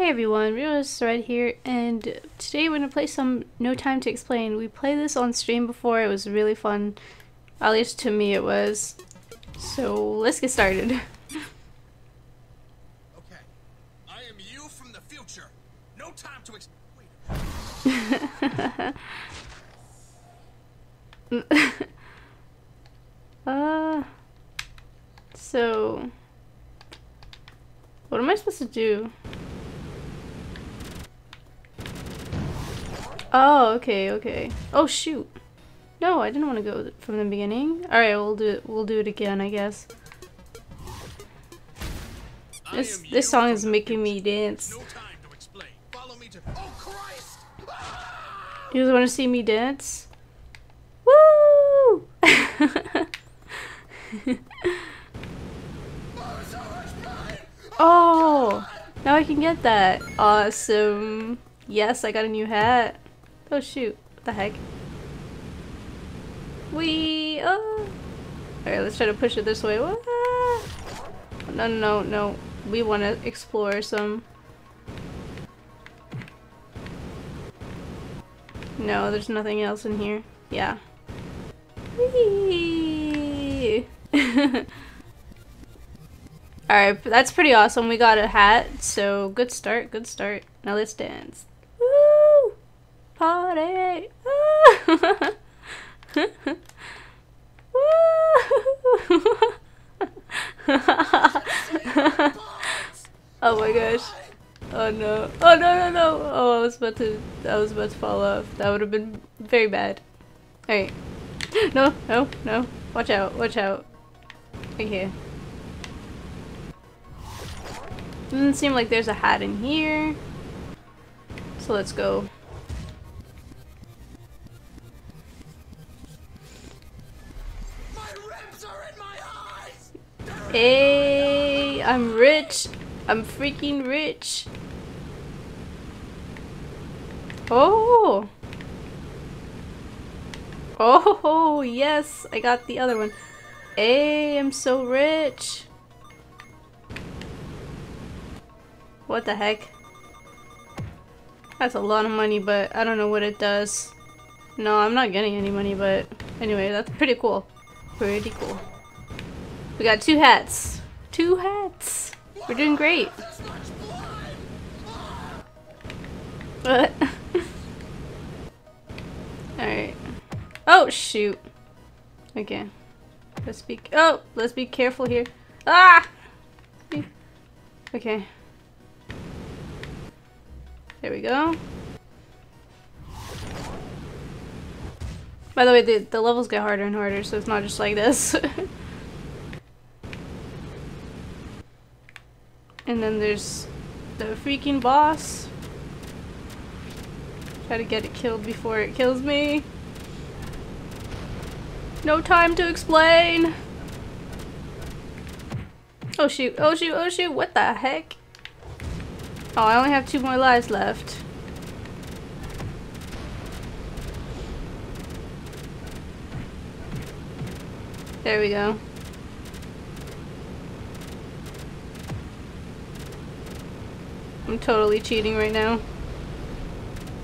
Hey everyone, RosesAreRed here, and today we're going to play some No Time To Explain. We played this on stream before, it was really fun. At least to me it was. So let's get started. Okay, I am you from the future. No time to explain. So what am I supposed to do? Oh, okay. Oh, shoot. No, I didn't want to go from the beginning. All right, we'll do it again, I guess. This song is making me dance. You guys want to see me dance? Woo! Oh, now I can get that. Awesome. Yes, I got a new hat. Oh shoot, what the heck? Wee! Oh. Alright, let's try to push it this way. What? No. We want to explore some. No, there's nothing else in here. Yeah. Wee! Alright, that's pretty awesome. We got a hat, so good start, good start. Now let's dance. Party! Ah. Oh my gosh! Oh no! Oh no! Oh, I was about to fall off. That would have been very bad. All right. No! Watch out! Okay. Doesn't seem like there's a hat in here. So let's go. Hey, I'm rich. I'm freaking rich. Oh, yes, I got the other one. Hey, I'm so rich. What the heck? That's a lot of money, but I don't know what it does. No, I'm not getting any money, but anyway, that's pretty cool. Pretty cool. We got two hats. Two hats. We're doing great. What? Alright. Oh, shoot. Okay. Let's be careful here. Ah! Okay. There we go. By the way, the levels get harder and harder, so it's not just like this. And then there's the freaking boss. Try to get it killed before it kills me. No time to explain! Oh shoot, what the heck? Oh, I only have two more lives left. There we go. I'm totally cheating right now.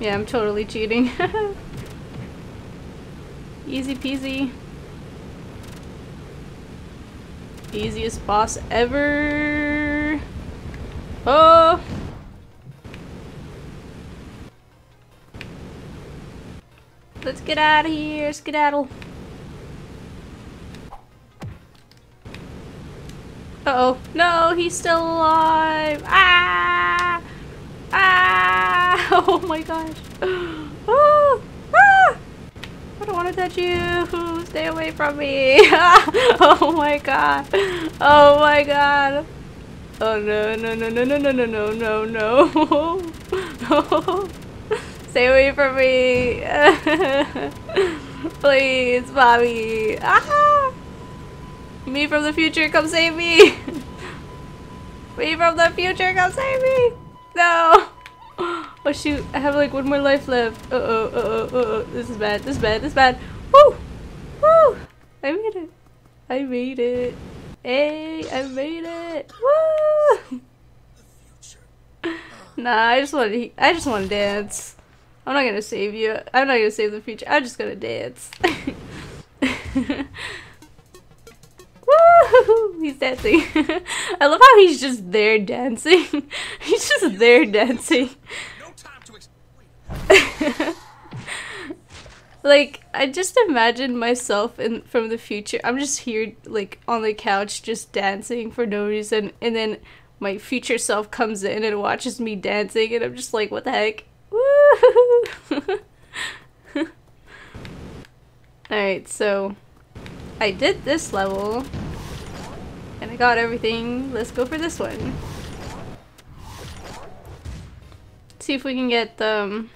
Yeah, I'm totally cheating. Easy peasy. Easiest boss ever. Oh! Let's get out of here, skedaddle. Uh-oh. No, he's still alive. Ah! Ah! Oh my gosh! Oh! Ah! I don't want to touch you. Stay away from me! Oh my god! Oh no! Stay away from me! Please, Bobby! Ah! Me from the future, come save me! Me from the future, come save me! No! Oh shoot, I have like one more life left. Uh-oh. This is bad. Woo! I made it. Hey, I made it. Woo! Nah, I just want to dance. I'm not gonna save you. I'm not gonna save the future. I'm just gonna dance. Woo! He's dancing. I love how he's just there dancing. He's just there dancing. Like, I just imagine myself from the future. I'm just here, like, on the couch just dancing for no reason, and then my future self comes in and watches me dancing, and I'm just like, what the heck? Woo! Alright, so I did this level, and I got everything. Let's go for this one. See if we can get the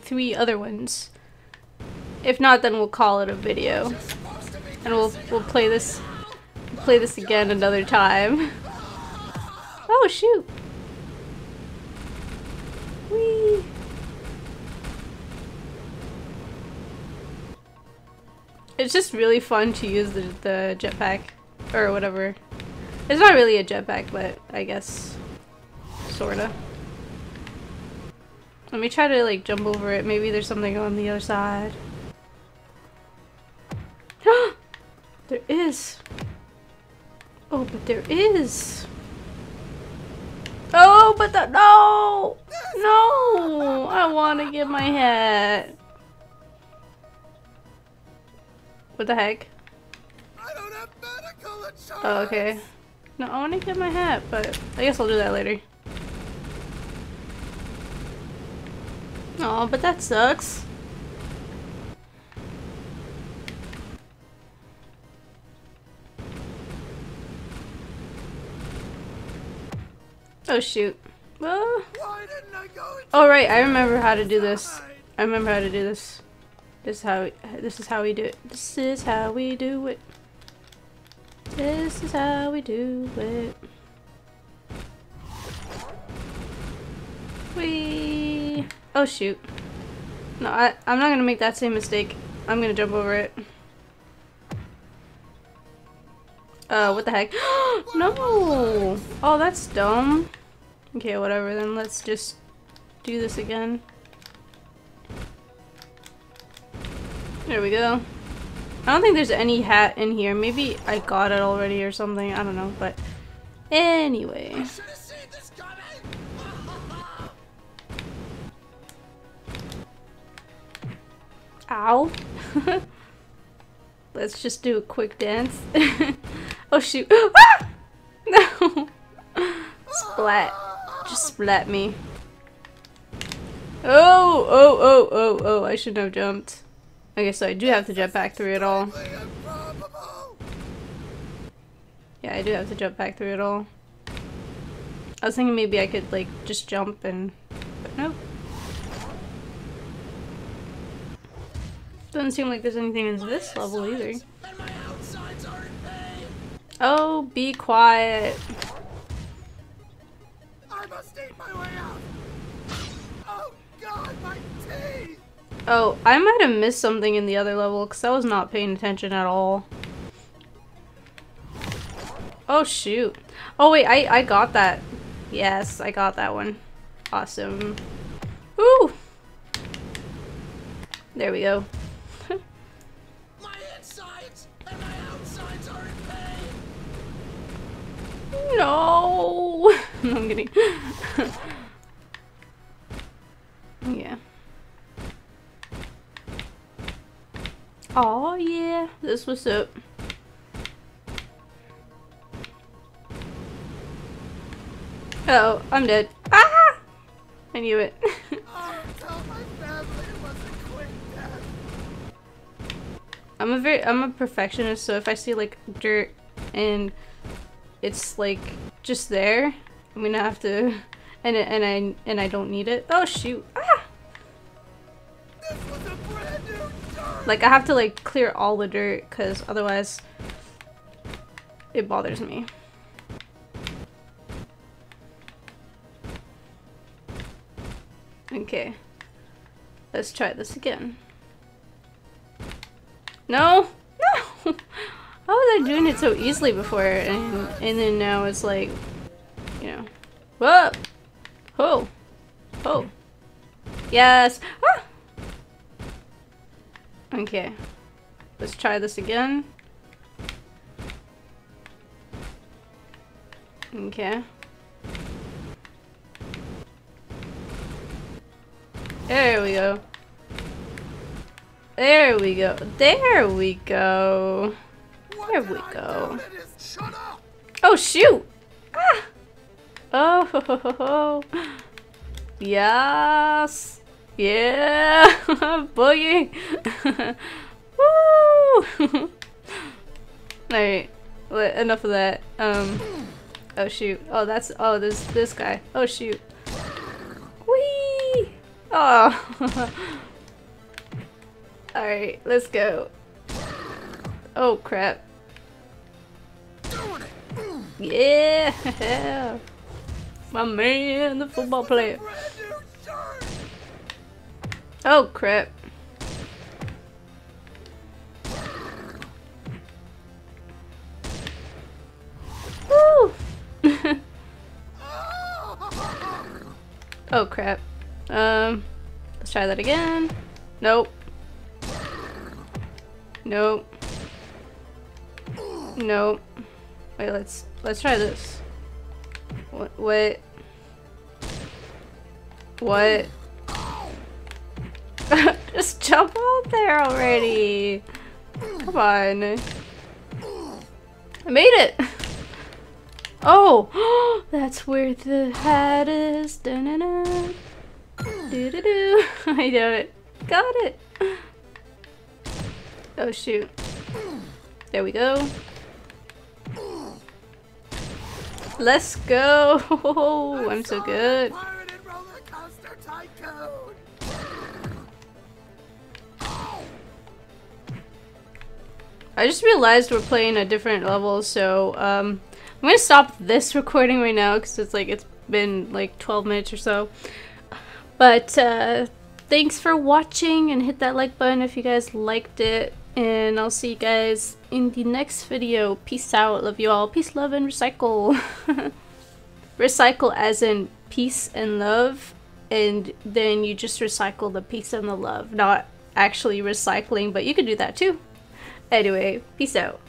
three other ones. If not, then we'll call it a video, and we'll play this again another time. Oh shoot! Whee! It's just really fun to use the jetpack or whatever. It's not really a jetpack, but I guess sorta. Let me try to, like, jump over it. Maybe there's something on the other side. There is! Oh, but there is! Oh, but the— no! No! I wanna get my hat! What the heck? I don't have medical insurance! Oh, okay. No, I wanna get my hat, but I guess I'll do that later. Aw, but that sucks. Oh shoot. Well, oh right, I remember how to do this. I remember how to do this. This is how we do it. This is how we do it. This is how we do it. Whee! Oh shoot. No, I'm not gonna make that same mistake. I'm gonna jump over it. What the heck? No! Oh, that's dumb. Okay, whatever, then let's just do this again. There we go. I don't think there's any hat in here. Maybe I got it already or something. I don't know, but anyway. Ow. Let's just do a quick dance. Oh shoot. Ah! No. Splat. Just splat me. Oh, oh, oh, oh, oh. I shouldn't have jumped. Okay, so I do have to jump back through it all. Yeah, I do have to jump back through it all. I was thinking maybe I could, like, just jump and... but nope. Doesn't seem like there's anything in this level either. Oh, be quiet. I must eat my way out. Oh god, my teeth! Oh, I might have missed something in the other level because I was not paying attention at all. Oh shoot. Oh wait, I got that. Yes, I got that one. Awesome. Ooh! There we go. No, I'm kidding. Yeah. Oh yeah, this was up. Oh, I'm dead. Ah! I knew it. I'm a perfectionist, so if I see, like, dirt and it's, like, just there, I'm gonna have to, and I don't need it. Oh shoot! Ah! This was a brand new dirt. Like, I have to, like, clear all the dirt, cause otherwise, it bothers me. Okay, let's try this again. No, no. How was I doing it so easily before, and then now it's like, you know. Whoa! Oh! Oh! Yes! Ah! Okay. Let's try this again. Okay. There we go. There we go. There we go. There we go. Oh shoot! Ah! Oh ho ho ho ho. Yes! Yeah! Boogie! Woo! Alright. Enough of that. Oh shoot. Oh that's- oh there's this guy. Oh shoot. Whee! Oh! Alright, let's go. Oh crap. Yeah! My man, the football player. Oh crap. Woo! Oh crap. Let's try that again. Nope. Nope. Nope. Wait, let's try this. What? What? Just jump out there already! Come on. I made it! Oh! That's where the hat is. Dun-dun-dun. Do-do-do. I know it. Got it! Oh shoot. There we go. Let's go! I'm so good. I just realized we're playing a different level, so I'm gonna stop this recording right now because it's been like 12 minutes or so. But thanks for watching, and hit that like button if you guys liked it. And I'll see you guys in the next video. Peace out. Love you all. Peace, love, and recycle. Recycle as in peace and love. And then you just recycle the peace and the love. Not actually recycling, but you could do that too. Anyway, peace out.